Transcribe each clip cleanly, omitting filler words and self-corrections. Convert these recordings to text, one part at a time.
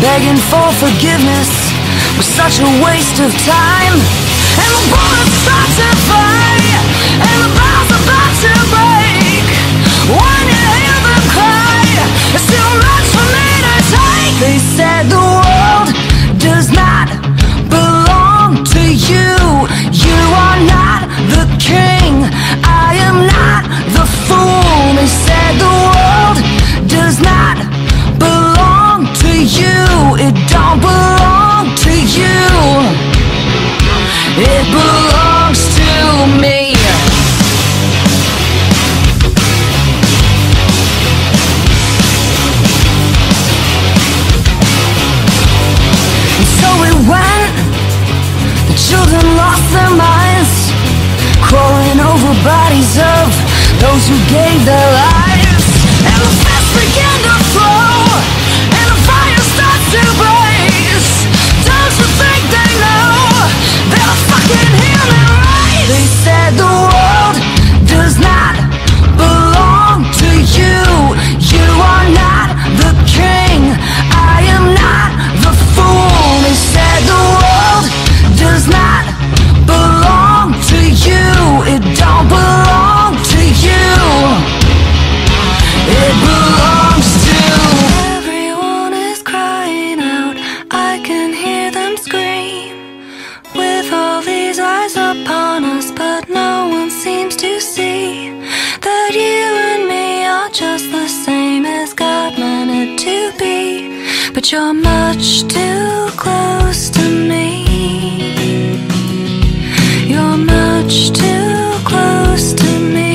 begging for forgiveness was such a waste of time. And the bullets start to fly, and the bar's about to break. When you hear them cry, it's too much for me to take. They said the world does not belong to you. You are not the king, I am not the fool. They said the world does not belong to you. It don't belong to you, it belongs to me. And so it went. The children lost their minds, crawling over bodies of those who gave their lives. And the fists began to flow, and the fire starts to blaze. Don't you think they know they're a fucking human race? They said the world does not belong to you. You are not the king, I am not the fool. They said the world does not belong to you. It don't belong to you, it belongs to you. Everyone is crying out, I can hear them scream. With all these eyes upon us, but no one seems to see that you and me are just the same as God meant it to be. But you're much too close to me. You're much too close to me.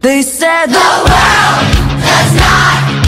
They said the world has not